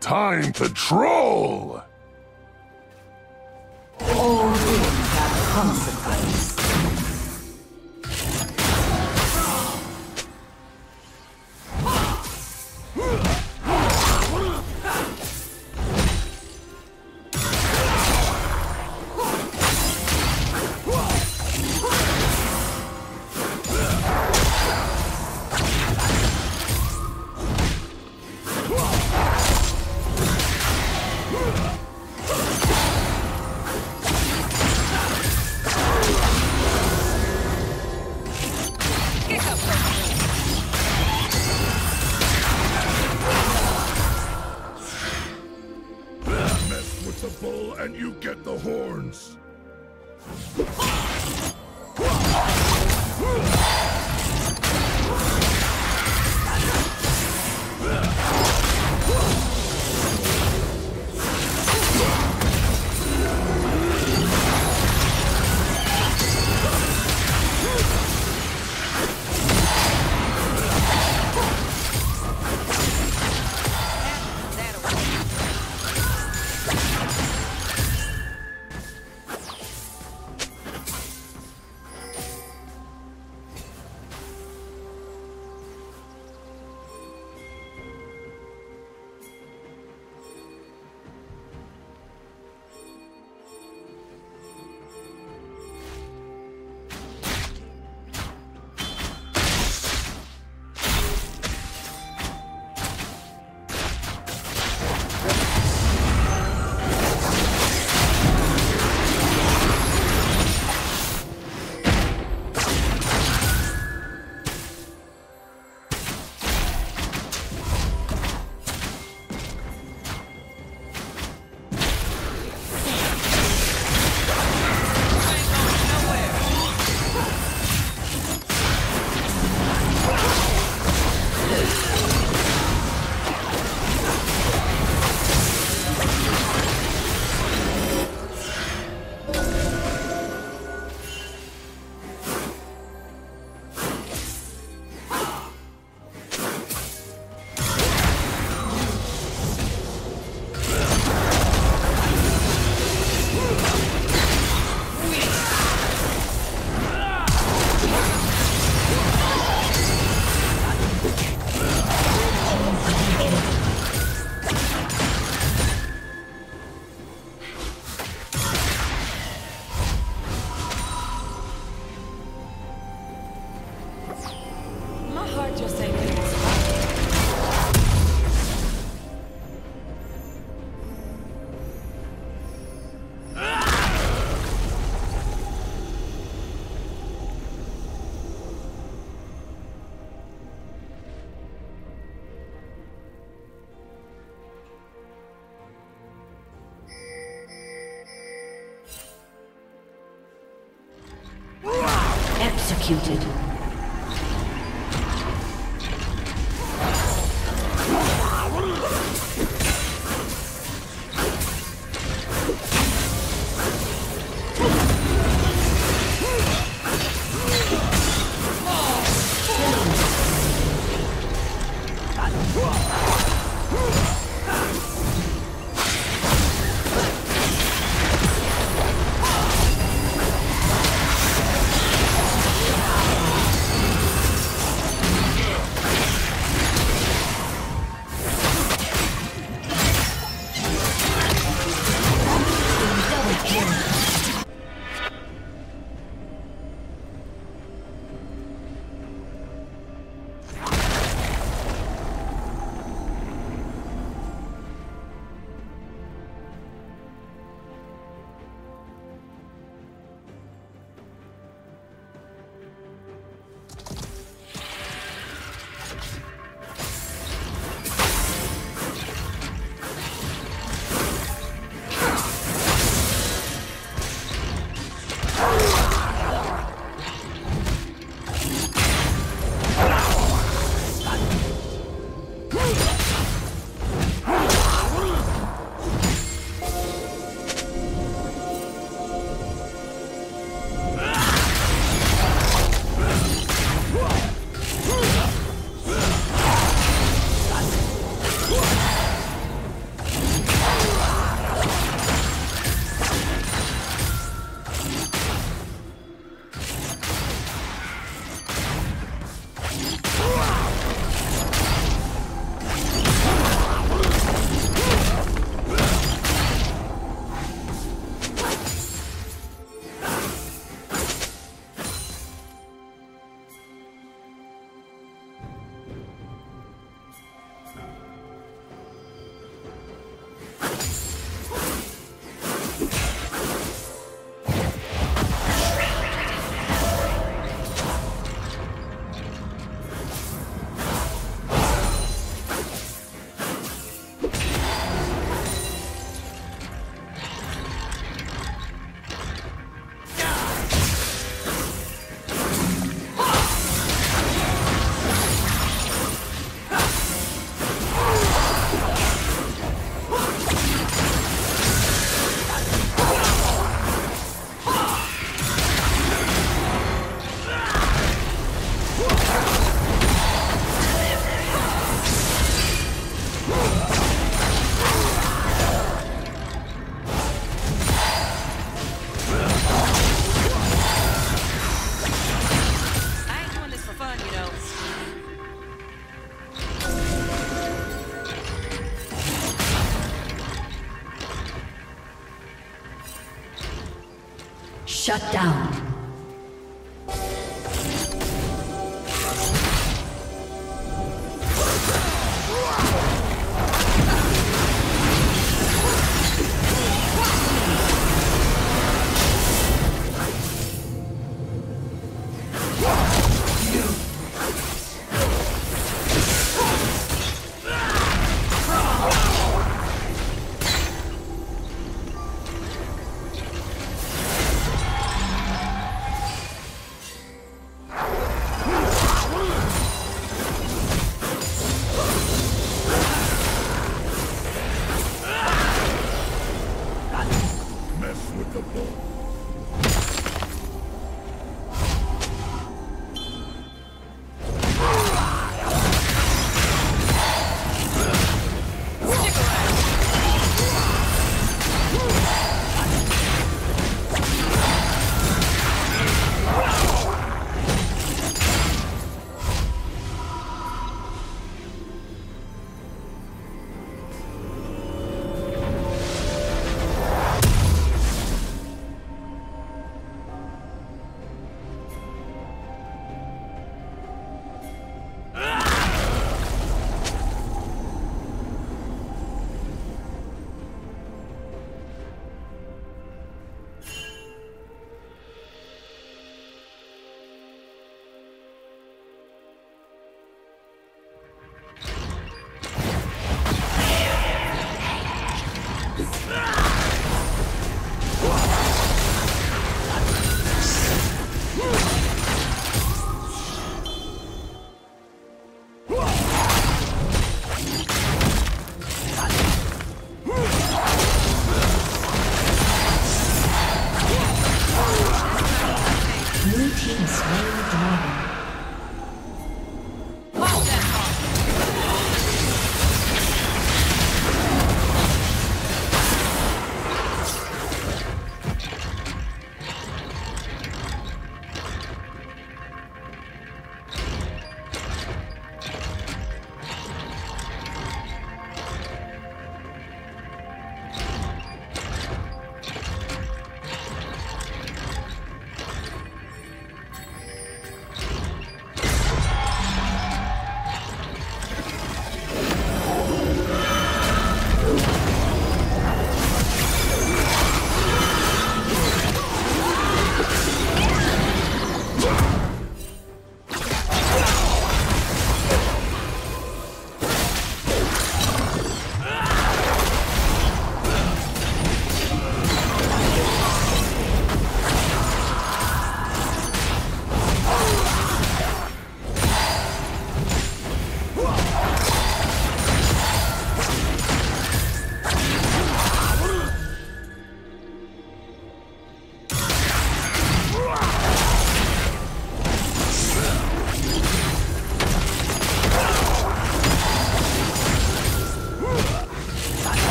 Time to troll! All things have consequence. And you get the horns. Executed. Shut down. Wow.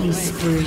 Killing spree.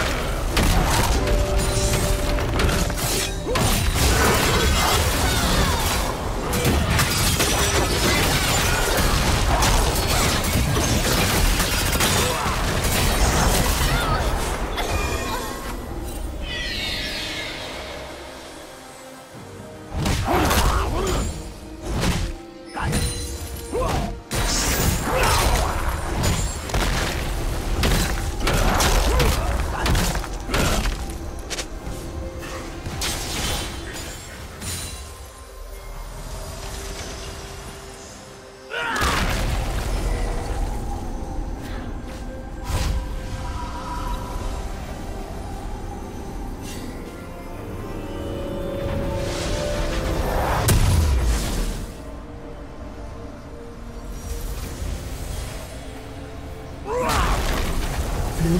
Blue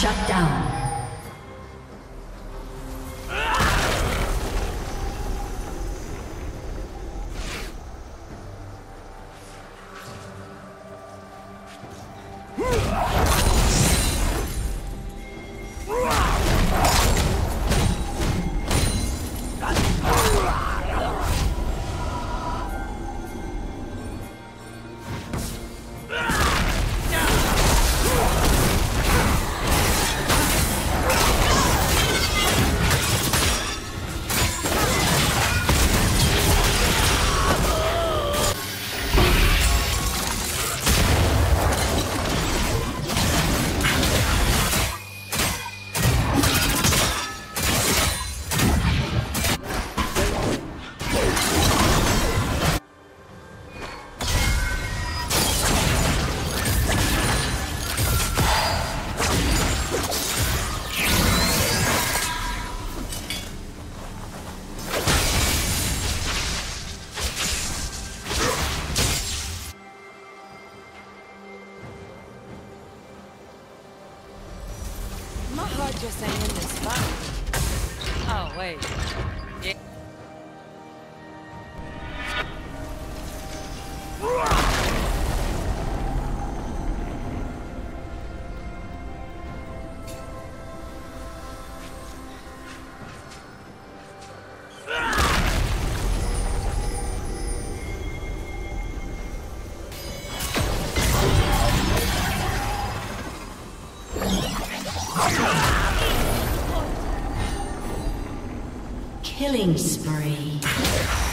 Shut down. Killing spree.